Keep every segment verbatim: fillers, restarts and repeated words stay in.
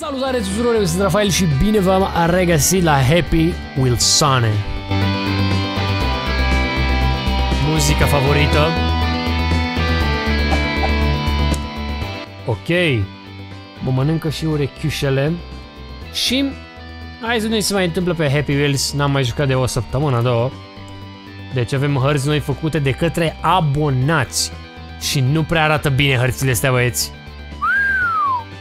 Salutare tuturor, eu sunt Rafael și bine v-am regăsit la Happy Wheels. Muzica favorită. Ok, mă mănâncă și urechiușele. Și hai să ne se mai întâmplă pe Happy Wheels, n-am mai jucat de o săptămână, două. Deci avem hărți noi făcute de către abonați. Și nu prea arată bine hărțile astea, băieți.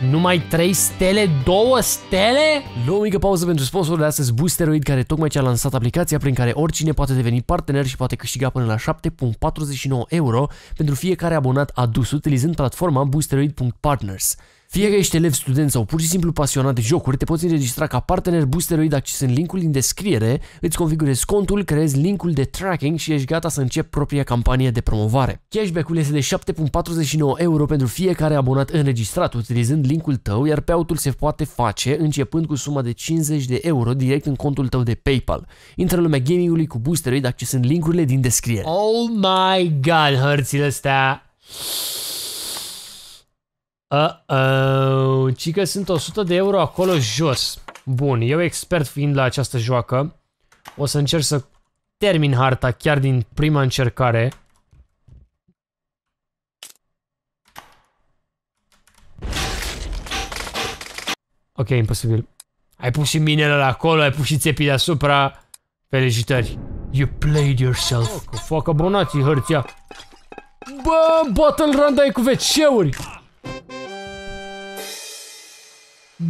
Numai trei stele, două stele? Luăm o mică pauză pentru sponsorul de astăzi, Boosteroid, care tocmai ce-a lansat aplicația prin care oricine poate deveni partener și poate câștiga până la șapte virgulă patruzeci și nouă euro pentru fiecare abonat adus, utilizând platforma Boosteroid.Partners. Fie că ești elev, student sau pur și simplu pasionat de jocuri, te poți înregistra ca partener Boosteroid accesând linkul din descriere, îți configurezi contul, creezi linkul de tracking și ești gata să începi propria campanie de promovare. Cashback-ul este de șapte virgulă patruzeci și nouă euro pentru fiecare abonat înregistrat utilizând linkul tău, iar payout-ul se poate face începând cu suma de cincizeci de euro direct în contul tău de PayPal. Intră în lumea gaming-ului cu Boosteroid accesând linkurile din descriere. Oh my god, hărțile astea! Uh-oh, ci că sunt o sută de euro acolo jos. Bun, eu expert fiind la această joacă, o să încerc să termin harta chiar din prima încercare. Ok, imposibil. Ai pus și minele acolo, ai pus și țepii deasupra. Felicitări. You played yourself. Că fac abonații hârtia. Bă, Battle Randa e cu veceuri.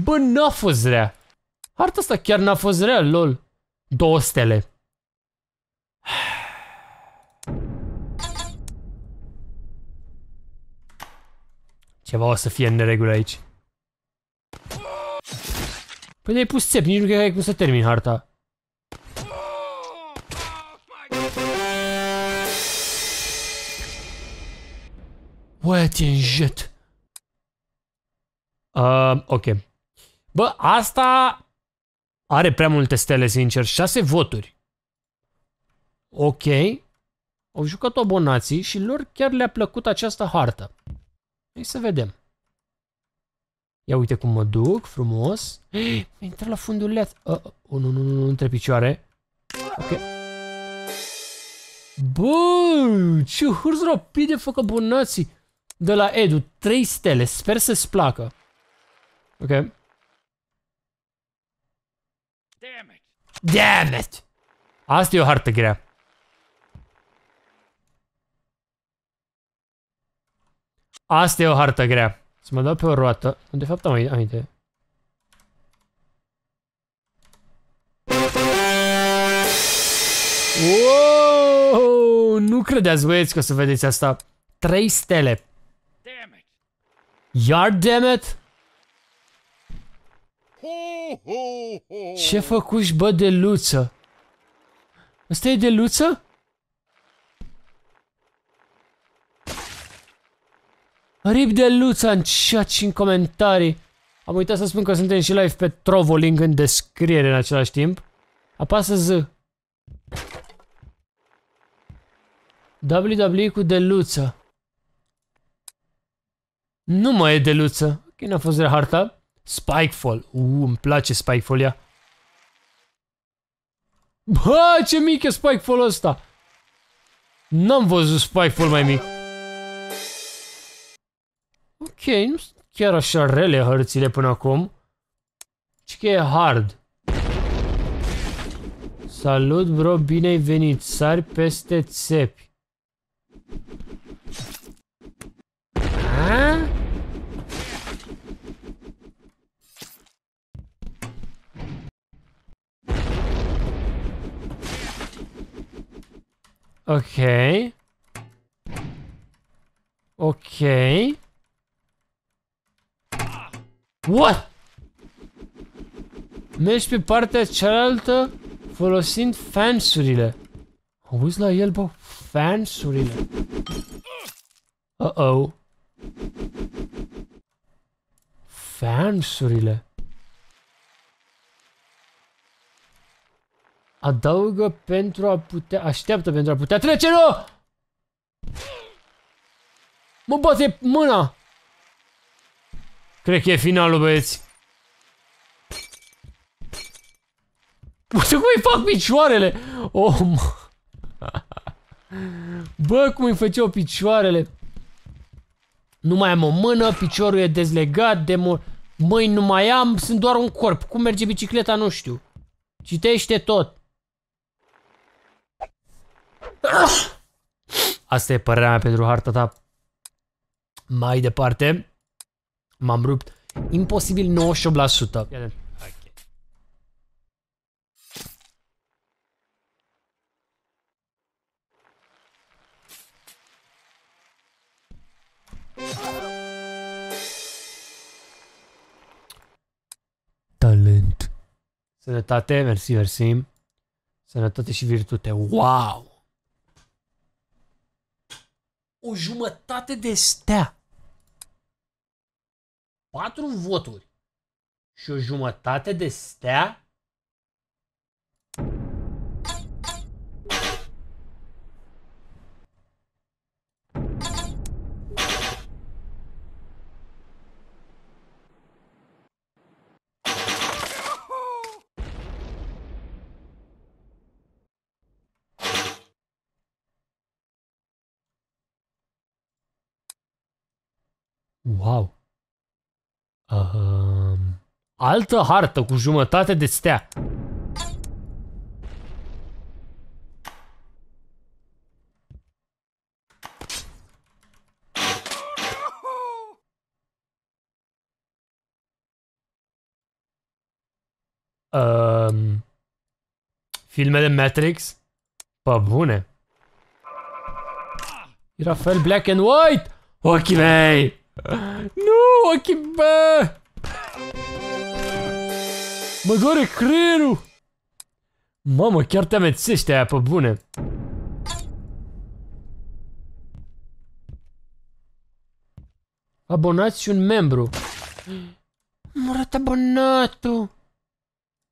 Bă, n-a fost rea. Harta asta chiar n-a fost rea, lol. Două stele. Ceva o să fie în neregulă aici. Păi ne-ai pus țep, nici nu cred că ai cum să termin harta. Uai, te-n jet. Uh, ok. Bă, asta are prea multe stele, sincer. șase voturi. Ok. Au jucat abonații și lor chiar le-a plăcut această hartă. Hai să vedem. Ia uite cum mă duc, frumos. Mi-a intrat la fundul leat. Uh, oh, nu, nu, nu, între picioare. Ok. Bă, ce hârți rapide fac abonații. De la Edu, trei stele. Sper să-ți placă. Ok. Damn it. Damn it. Asta e o hartă grea. Asta e o hartă grea. Să mă dau pe o roată. De fapt am înainte. Wow! Nu credeți, băieți, că o să vedeți asta. trei stele. Damn it. Iar damn it. Ce făcuși, bă, de luță? Asta e de luță? Rip de luță în chat și în comentarii. Am uitat să spun că suntem și live pe Trovolink în descriere în același timp. Apasă Z. W W E cu de luță. Nu mai e de luță. Ok, n-a fost rea harta. Spikefall. Uuu, îmi place Spikefall, ia. Bă, ce mic e Spikefall-ul ăsta. N-am văzut Spikefall mai mic. Ok, nu sunt chiar așa rele hărțile până acum. Și că e hard. Salut, bro, bine ai venit. Sari peste țepi. Ha? Ok. Ok. What? Mergi pe partea cealaltă folosind fansurile. Auzi la el, bă? Fansurile. Uh-oh. Fansurile. Adaugă pentru a putea... Așteaptă pentru a putea... Trece, nu! Mă bate mâna! Cred că e finalul, băieți. Uite cum îi fac picioarele! Om! Bă, cum îi făceau picioarele! Nu mai am o mână, piciorul e dezlegat, de mâini nu mai am, sunt doar un corp. Cum merge bicicleta, nu știu. Citește tot. Asta e părerea mea pentru harta ta. Mai departe, m-am rupt imposibil nouăzeci și opt la sută. Talent. Sănătate, mersi, mersi. Sănătate și virtute. Wow! O jumătate de stea. Patru voturi. Și o jumătate de stea? Wow. Uh, altă hartă cu jumătate de stea. Uh, filmele Matrix? Pă bune. Era fel black and white. Ochii mei. Nu, ochii, bă! Mă doare creierul! Mamă, chiar te amețește aia, pe bune! Abonați și un membru! M-a arătat abonatul!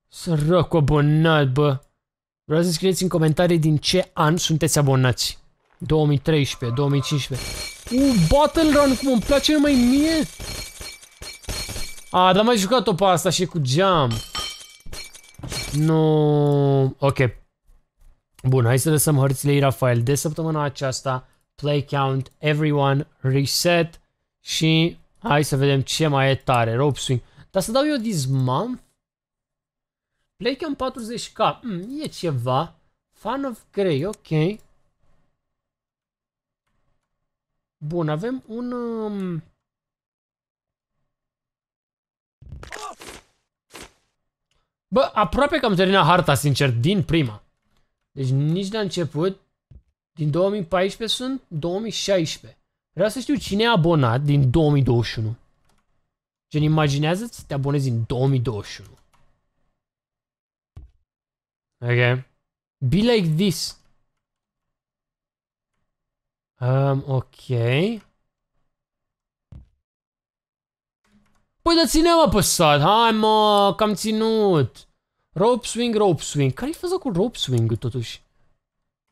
Sărac abonat, bă! Vreau să scrieți în comentarii din ce an sunteți abonați. două mii treisprezece, două mii cincisprezece... Uuu, Battle Run, cum îmi place numai mie! A, dar mai jucat-o pe asta și cu geam. Nu... Ok. Bun, hai să lăsăm hărțile lui Rafael de săptămâna aceasta. Play count, everyone, reset. Și hai să vedem ce mai e tare. Rope swing. Dar să dau eu this month? Play count patruzeci K. Mm, e ceva. Fan of Grey, ok. Bun, avem un... Um... Bă, aproape că am terminat harta, sincer, din prima. Deci nici de la început. Din două mii paisprezece sunt două mii șaisprezece. Vreau să știu cine e abonat din două mii douăzeci și unu. Gen, imaginează-ți să te abonezi în două mii douăzeci și unu. Ok. Be like this. Um, ok. Păi da, țineam apăsat. Hai mă, că am ținut. Rope swing, rope swing. Care-i faza cu rope swing totuși?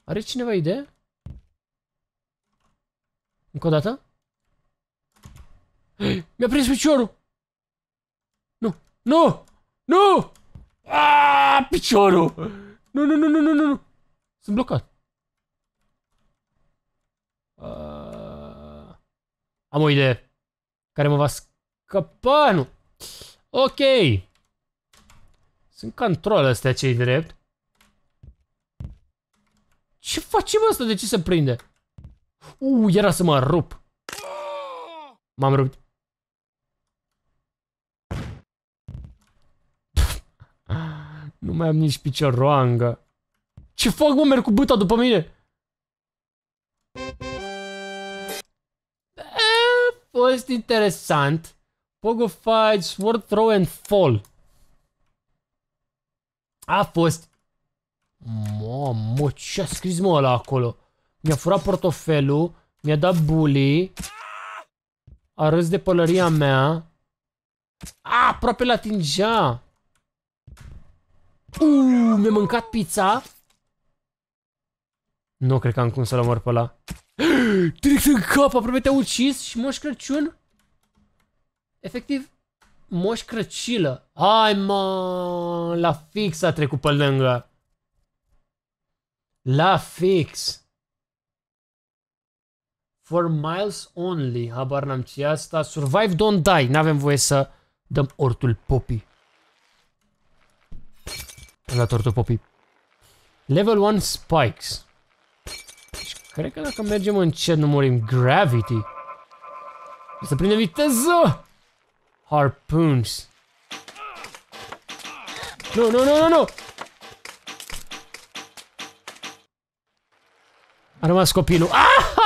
Are cineva idee? Încă o dată? Mi-a prins piciorul. Nu, nu, nu. Aaaa, piciorul. Nu, nu, nu, nu, nu, nu. Sunt blocat. Uh, am o idee care mă va scăpa, nu. Ok. Sunt ca în troll astea, ce-i drept. Ce facem asta? De ce se prinde? Uuu, era să mă rup. M-am rupt. Nu mai am nici picioroangă. Ce fac, mă? Merg cu bâta după mine. A fost interesant. Pogo fight, sword throw and fall. A fost. Mamă, ce a scris mă ăla acolo? Mi-a furat portofelul, mi-a dat bully. A râs de pălăria mea. A, aproape l-atingea. Uuu, mi-a mâncat pizza. Nu cred că am cum să-l omor pe ăla. Direct în cap, aproape te-a ucis și Moș Crăciun? Efectiv, Moș Crăcilă. Hai mă, la fix a trecut pe lângă. La fix. For miles only. Habar n-am ce asta. Survive, don't die. N-avem voie să dăm ortul popii. Am luat ortul popii. Level unu spikes. Și cred că dacă mergem încet nu murim. Gravity. Să prindem viteză. Harpoons. Nu, nu, nu, nu, nu. A rămas copilul. Aha!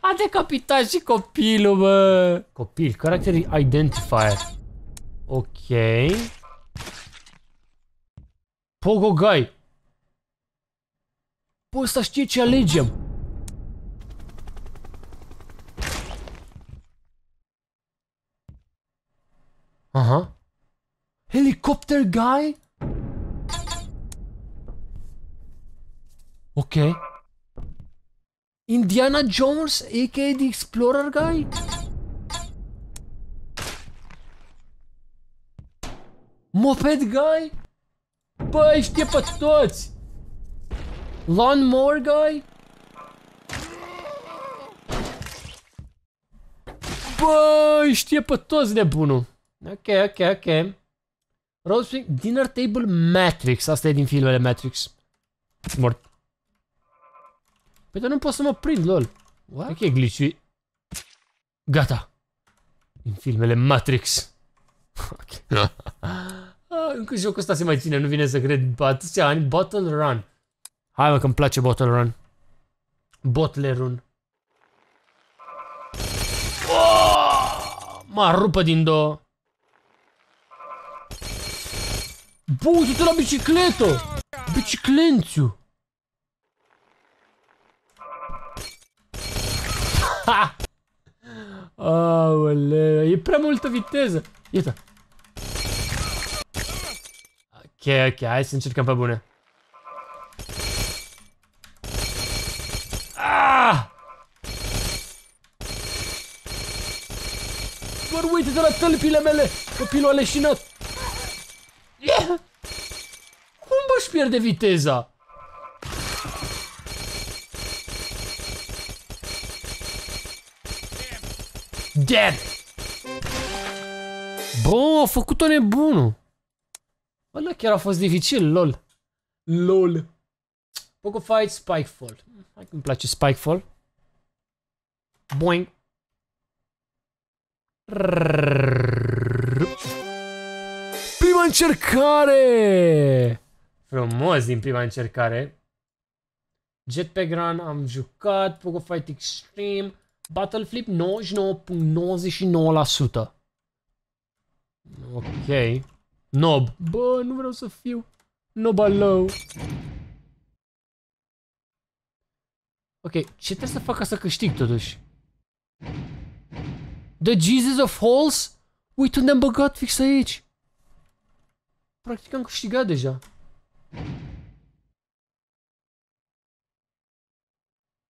A decapitat și copilul, bă! Copil, character identifier. Ok. Pogogai. Păi ăsta știe ce alegem. Aha. Helicopter guy? Ok. Indiana Jones, a k a the Explorer guy? Moped guy? Băi, știe pe toți! Lawnmower guy? Băi, știe pe toți nebunul! Ok, ok, ok. Roadspring, dinner table, Matrix. Asta e din filmele Matrix. Mort. Păi dar nu pot să mă prind, lol. What? Ok, glitch-ul. Gata. În filmele Matrix. Okay. Ah, încă jocul ăsta se mai ține, nu vine să cred. Atâția ani, Bottle Run. Hai mă că-mi place Bottle Run. Bottle Run. Oh! M-a rupă din două. Bun, du-te la bicicletă! Biciclențiu! Ha! Aoleu, e prea multă viteză. Iată. Ok, ok, hai să încercăm pe bune. Ah! Doar uite-te la tălpile mele, copilul aleșinat. Yeah! Cum bă-și pierde viteza? Dead. Bă, a făcut-o nebunul. Bă, da, chiar a fost dificil, lol. Lol. Poco Fight, Spikefall. Hai că îmi place Spikefall. Boing. Prima încercare! Frumos din prima încercare. Jetpack Run am jucat. Poco Fight Extreme. Battle Flip nouăzeci și nouă virgulă nouăzeci și nouă la sută. Ok. Nob. Bă, nu vreau să fiu nobalău. Ok, ce trebuie să fac ca să câștig totuși? The Jesus of Halls? Uite unde am băgat fix aici. Practic am câștigat deja.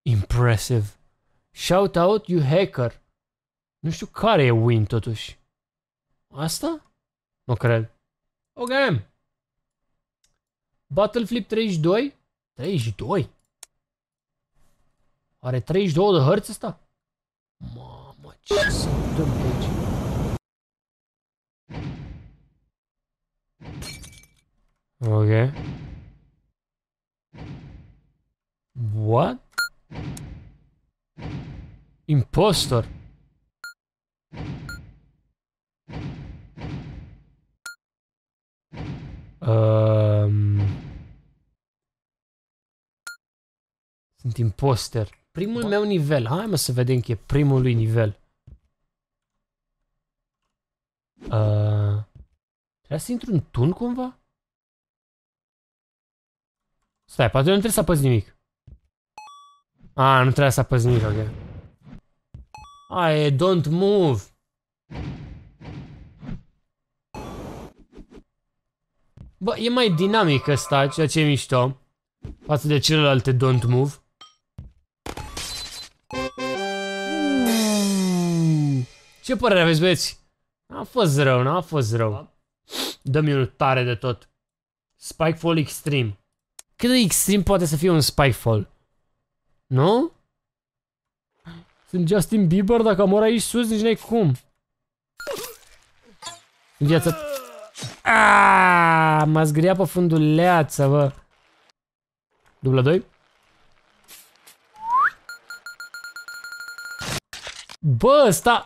Impressive. Shout out, you hacker. Nu știu care e win totuși. Asta? Nu cred. Ok. Battle Flip treizeci și doi? treizeci și doi? Are treizeci și două de hărți asta? Mamă, ce se întâmplă aici? Ok. What? Impostor. Um... Sunt imposter. Primul meu nivel. Hai mă să vedem că e primul lui nivel. Uh... Trebuie să intru în tun cumva? Stai, poate nu trebuie să apăs nimic. A, nu trebuie să apăs nimic, ok. I don't move. Bă, e mai dinamic ăsta, ceea ce e mișto, față de celelalte don't move. Ce Ce părere aveți, băieți? N-a fost rău, n-a fost rău. Dă-mi un tare de tot. Spikefall extreme. Cât de extreme poate să fie un spikefall? Nu? Sunt Justin Bieber, dacă mor aici sus, nici n-ai cum. În viața... Aaaa, m-a zgâriat pe funduleață, bă. Dubla doi. Bă, ăsta...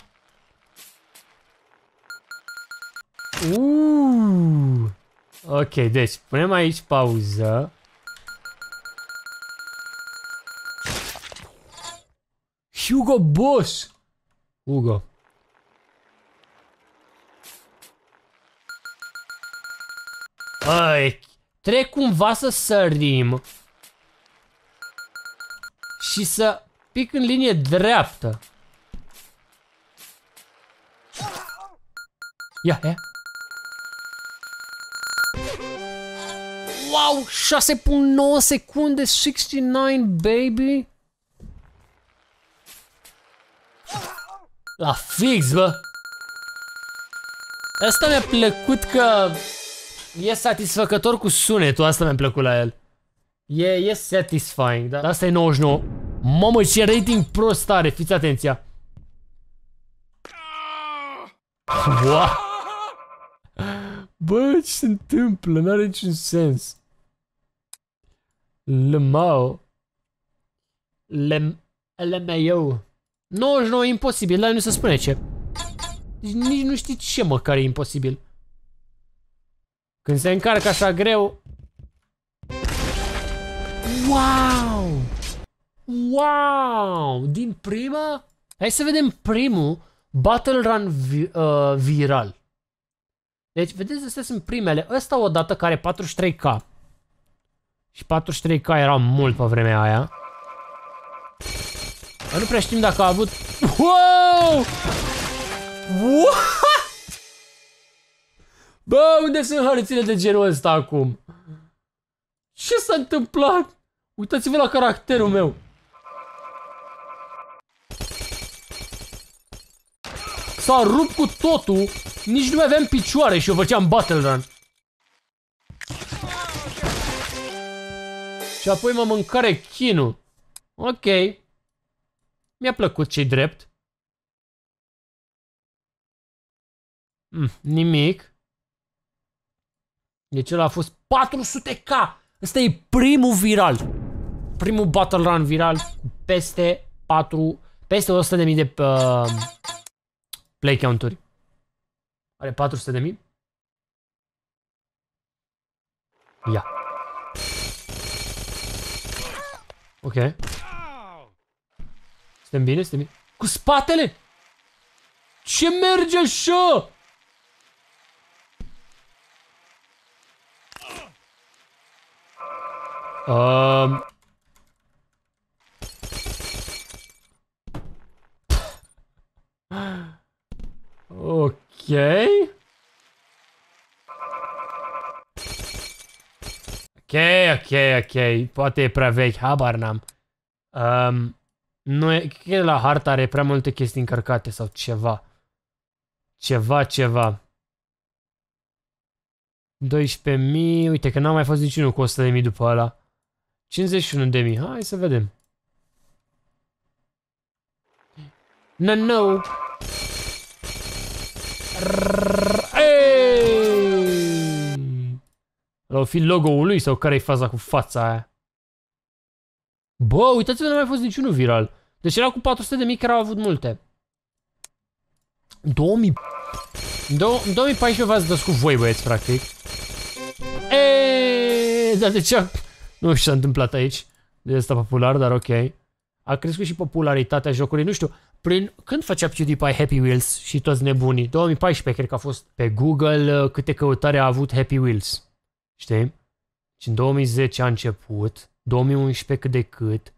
Uuuu. Ok, deci, punem aici pauză. Hugo Boss! Hugo. Ai, trebuie cumva să sărim și să pic în linie dreaptă. Ia, ia. Wow, șase punct nouă secunde, șaizeci și nouă, baby. La fix, bă. Asta mi-a plăcut că e satisfăcător cu sunetul, asta mi-a plăcut la el. E, e satisfying, dar asta e nouăzeci și nouă. Mamă, ce rating prost are, fiți atenția. Wow. Bă, ce se întâmplă? N-are niciun sens. Lemao. Lem... Lemao. nouăzeci și nouă, imposibil, dar nu se spune ce. Deci nici nu știi ce măcar e imposibil. Când se încarcă așa greu. Wow! Wow! Din prima? Hai să vedem primul Battle Run vi uh, viral. Deci, vedeți, astea sunt primele. Ăsta odată care patruzeci și trei K. Și patruzeci și trei K era mult pe vremea aia. Dar nu prea știm dacă a avut... Wow! What? Bă, unde sunt hărțile de genul ăsta acum? Ce s-a întâmplat? Uitați-vă la caracterul meu. S-a rupt cu totul. Nici nu mai aveam picioare și eu făceam battle run. Și apoi mă mâncare chinul. Ok. Mi-a plăcut, ce-i drept. Mm, nimic. Deci ăla a fost patru sute K. Ăsta e primul viral. Primul battle run viral cu peste patru peste o sută de mii de uh, play counturi. Are patru sute de mii? Ia. Ok. Suntem bine, suntem bine. Cu spatele? Ce merge așa? Um. Ok. Ok, ok, ok. Poate e prea vechi, habar n-am. Um. Nu e, cred că la harta are prea multe chestii încărcate sau ceva. Ceva, ceva. douăsprezece mii, uite că n-a mai fost niciunul cu o sută de mii după ăla. cincizeci și unu de mii, hai să vedem. No, no. L-au fi logo-ul lui sau care-i faza cu fața aia? Bă, uitați-vă, n-a mai fost niciunul viral. Deci era cu patru sute de mii, care au avut multe. În două mii paisprezece v-ați dus cu voi, băieți, practic. Eee, dar de ce? Nu știu ce s-a întâmplat aici. De asta popular, dar ok. A crescut și popularitatea jocului, nu știu. Prin când făcea PewDiePie Happy Wheels și toți nebunii? două mii paisprezece, cred că a fost pe Google câte căutare a avut Happy Wheels. Știi? Și în două mii zece a început. două mii unsprezece cât de cât.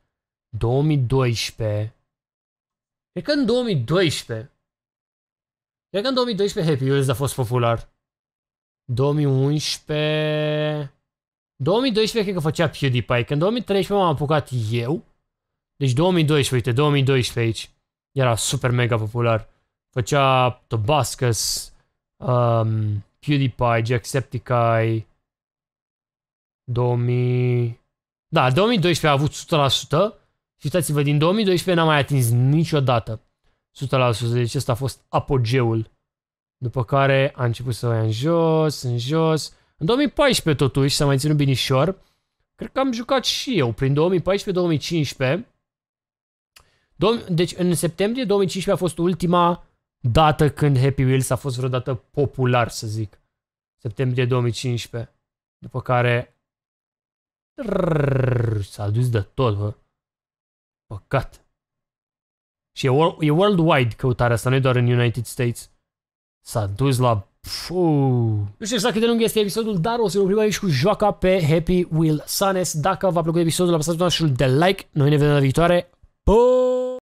două mii doisprezece. Cred că în două mii doisprezece. Cred că în două mii doisprezece Happy Wheels a fost popular. două mii unsprezece... două mii doisprezece cred că făcea PewDiePie. Că în două mii treisprezece m-am apucat eu. Deci două mii doisprezece, uite, două mii doisprezece aici. Era super mega popular. Făcea Tobiascus, um, PewDiePie, Jacksepticeye, două mii... Da, două mii doisprezece a avut o sută la sută. Și uitați-vă, din două mii doisprezece n-am mai atins niciodată o sută la sută. Deci ăsta a fost apogeul. După care a început să o ia în jos, în jos. În două mii paisprezece totuși s-a mai ținut binișor. Cred că am jucat și eu prin două mii paisprezece două mii cincisprezece. Deci în septembrie două mii cincisprezece a fost ultima dată când Happy Wheels a fost vreodată popular, să zic. Septembrie două mii cincisprezece. După care s-a dus de tot, bă. Păcat. Și e, world, e worldwide căutarea asta, nu e doar în United States. S-a dus la... Uu. Nu știu exact cât de lung este episodul, dar o să ne oprim aici cu joaca pe Happy Wheels. Dacă v-a plăcut episodul, apăsați butonul de like. Noi ne vedem la viitoare. Puuu!